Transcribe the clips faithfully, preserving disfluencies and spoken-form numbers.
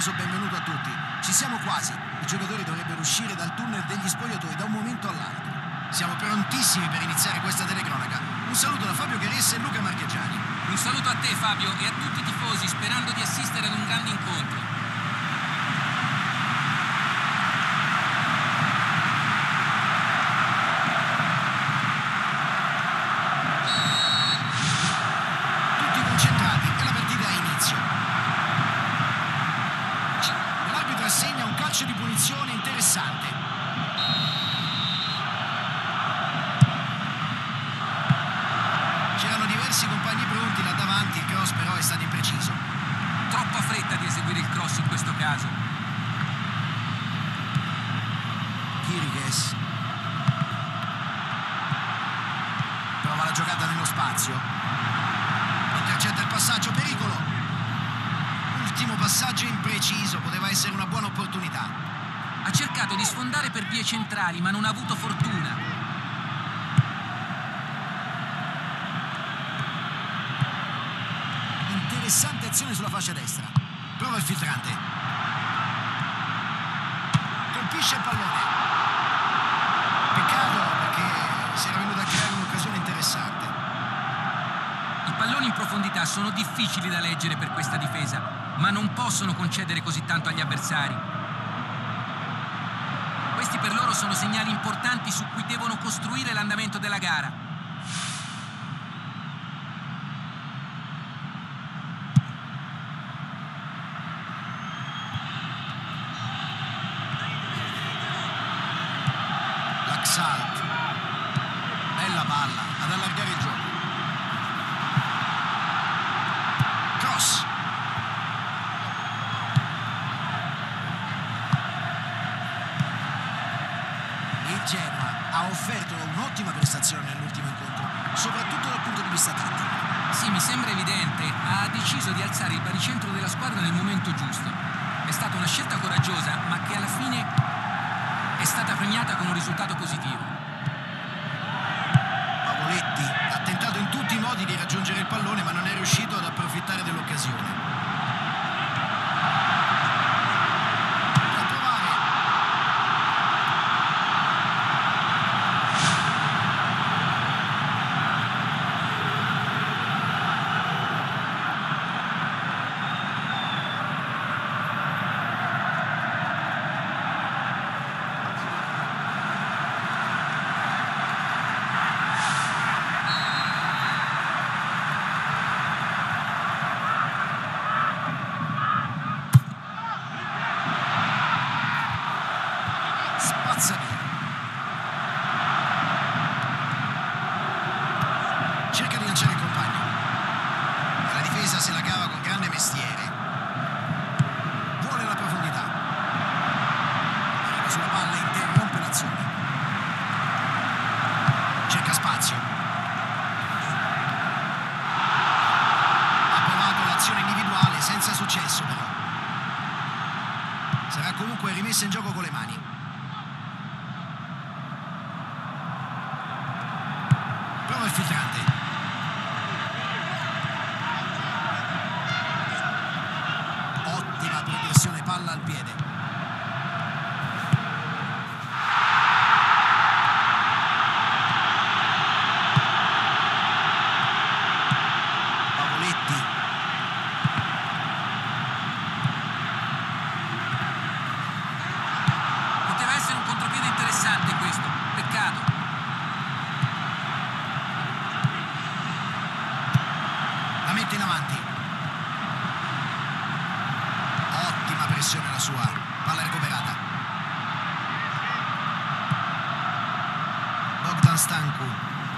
caloroso benvenuto a tutti. Ci siamo quasi, i giocatori dovrebbero uscire dal tunnel degli spogliatoi da un momento all'altro. Siamo prontissimi per iniziare questa telecronaca. Un saluto da Fabio Caressa e Luca Marchegiani. Un saluto a te Fabio e a tutti i tifosi, sperando di assistere ad un grande incontro. Chiriches prova la giocata nello spazio, intercetta il passaggio, pericolo, ultimo passaggio impreciso, poteva essere una buona opportunità. Ha cercato di sfondare per vie centrali ma non ha avuto fortuna. Interessante azione sulla fascia destra, prova il filtrante, colpisce il pallone. Peccato, perché si era venuto a creare un'occasione interessante. I palloni in profondità sono difficili da leggere per questa difesa, ma non possono concedere così tanto agli avversari. Questi per loro sono segnali importanti su cui devono costruire l'andamento della gara. Bella palla ad allargare il gioco. Cross. Il Genoa ha offerto un'ottima prestazione nell'ultimo incontro, soprattutto dal punto di vista tattico. Sì, mi sembra evidente, ha deciso di alzare il baricentro della squadra nel momento giusto. È stata una scelta coraggiosa, ma che alla fine è stata premiata con un risultato positivo. Pavoletti ha tentato in tutti i modi di raggiungere il pallone, ma non è riuscito ad approfittare dell'occasione. Da cerca di lanciare il compagno e la difesa se la cava con grande mestiere. Vuole la profondità, arriva sulla palla e interrompe l'azione. Cerca spazio, ha provato l'azione individuale senza successo, però sarà comunque rimessa in gioco con le mani. Prova il filtrante. Palla al piede. Pavoletti. Poteva essere un contropiede interessante questo, peccato. La mette in avanti. Pressione la sua, palla recuperata. Bogdan Stanku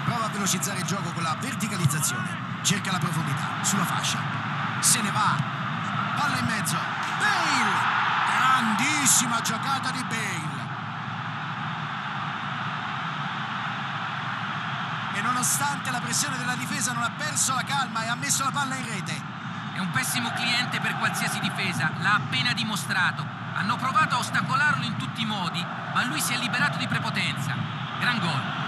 prova a velocizzare il gioco con la verticalizzazione, cerca la profondità sulla fascia, se ne va, palla in mezzo. Bale, grandissima giocata di Bale, e nonostante la pressione della difesa non ha perso la calma e ha messo la palla in rete. È un pessimo cliente per qualsiasi difesa, l'ha appena dimostrato. Hanno provato a ostacolarlo in tutti i modi, ma lui si è liberato di prepotenza. Gran gol.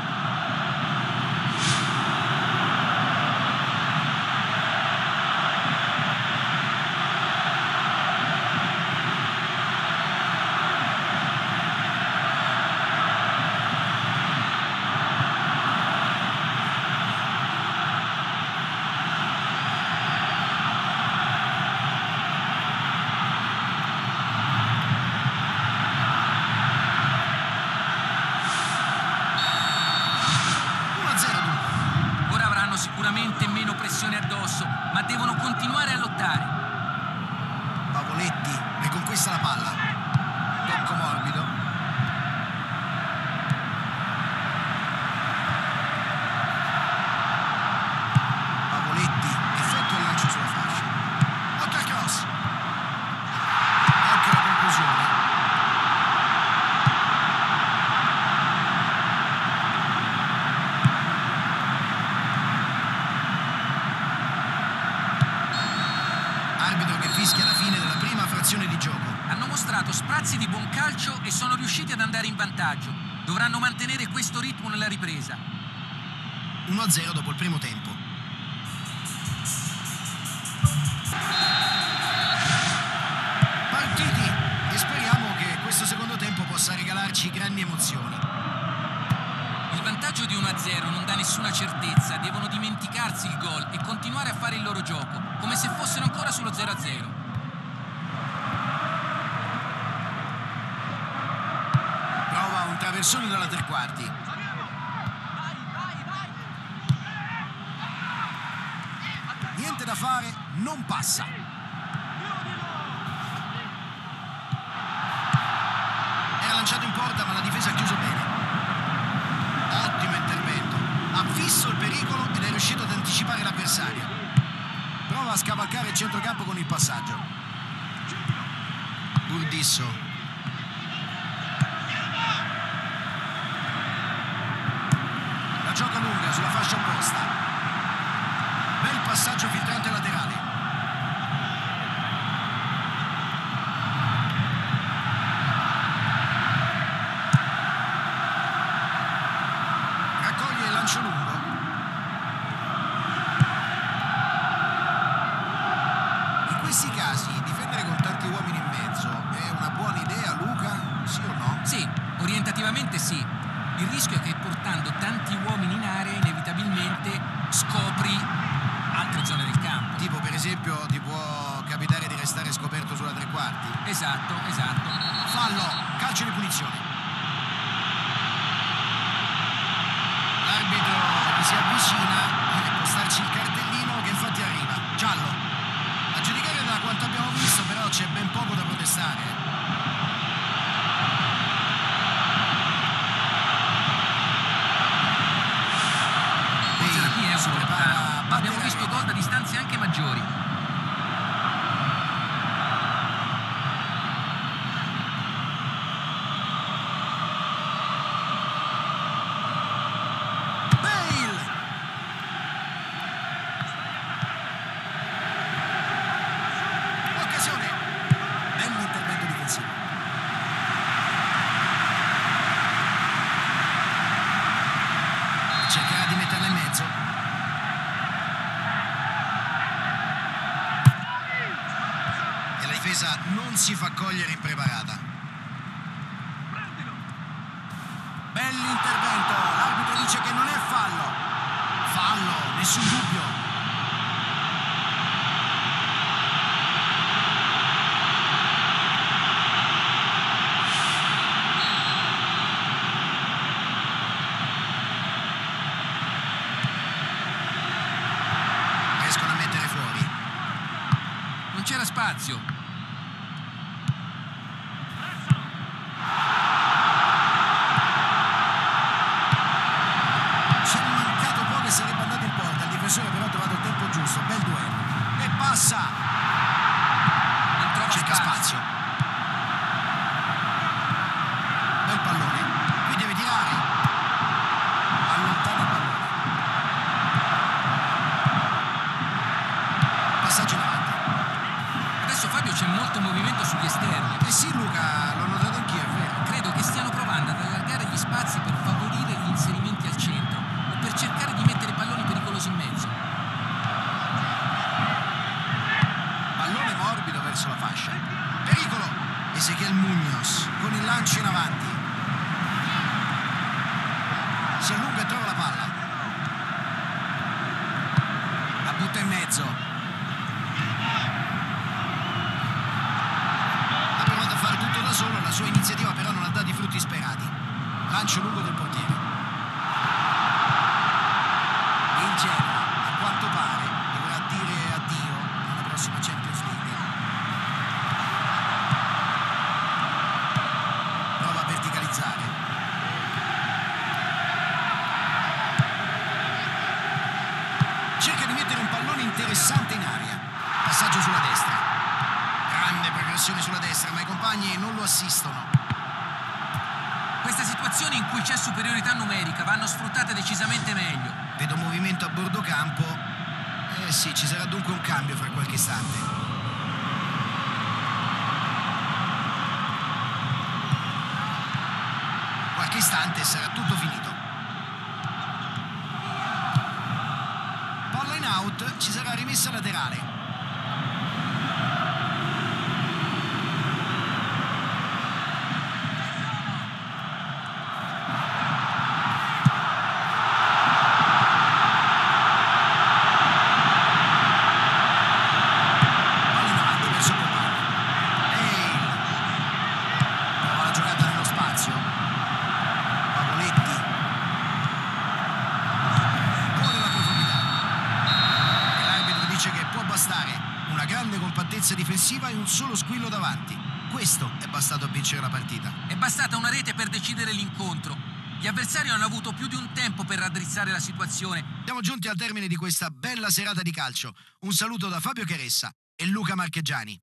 ma devono continuare a lottare. Pavoletti ne conquista la palla. Tocco morbido. Pavoletti effettua il lancio sulla fascia. Occhio al cross. Anche la conclusione. Arbitro che fischia la fine della prima frazione di gioco. Hanno mostrato sprazzi di buon calcio e sono riusciti ad andare in vantaggio. Dovranno mantenere questo ritmo nella ripresa. uno a zero dopo il primo tempo. Partiti e speriamo che questo secondo tempo possa regalarci grandi emozioni. Il vantaggio di uno a zero non dà nessuna certezza. Devono dimenticarsi il gol e continuare a fare il loro gioco, come se fossero ancora sullo zero a zero. Prova un traversone dalla tre quarti. Niente da fare, non passa. Era lanciato in porta, ma la difesa ha chiuso bene. Ottimo intervento. Ha visto il pericolo ed è riuscito ad anticipare l'avversario. Prova a scavalcare il centrocampo con il passaggio. Burdisso. La gioca lunga sulla fascia opposta. Bel passaggio filtrante laterale. Raccoglie il lancio lungo. Sì, il rischio è che portando tanti uomini in area inevitabilmente scopri altre zone del campo. Tipo per esempio ti può capitare di restare scoperto sulla tre quarti. Esatto, esatto. Fallo, calcio di punizione. L'arbitro che si avvicina e può starci il cartellino che infatti arriva. Giallo. A giudicare da quanto abbiamo visto però c'è ben poco da protestare. Abbiamo visto gol da distanze anche maggiori. Bale! Occasione! Bell'intervento difensivo. Cercherà di metterla in mezzo. Non si fa cogliere impreparata. Bell'intervento. L'arbitro dice che non è fallo. Fallo, nessun dubbio. Riescono a mettere fuori. Non c'era spazio. Però ha trovato il tempo giusto, bel duello e passa. Non trova, cerca spazio. Bel pallone, qui deve tirare. Allontana il pallone. Passaggio in avanti. Adesso Fabio c'è molto movimento sugli esterni. Eh sì Luca, l'ho notato anch'io, è vero. Credo che stiano provando ad allargare gli spazi per favorire gli inserimenti al centro o per cercare di mettere palloni pericolosi in mezzo. Pallone morbido verso la fascia. Pericolo! Ezequiel Muñoz con il lancio in avanti. Si allunga e trova la palla. La butta in mezzo. Ha provato a fare tutto da solo, la sua iniziativa però non ha dato i frutti sperati. Lancio lungo del portiere. Genoa, a quanto pare, dovrà dire addio Pressione sulla destra, ma i compagni non lo assistono. Queste situazioni in cui c'è superiorità numerica vanno sfruttate decisamente meglio. Vedo movimento a bordo campo. Eh sì, ci sarà dunque un cambio fra qualche istante. Qualche istante sarà tutto finito. Palla in out, ci sarà rimessa laterale. Difensiva e un solo squillo davanti. Questo è bastato a vincere la partita. È bastata una rete per decidere l'incontro. Gli avversari hanno avuto più di un tempo per raddrizzare la situazione. Siamo giunti al termine di questa bella serata di calcio. Un saluto da Fabio Caressa e Luca Marchegiani.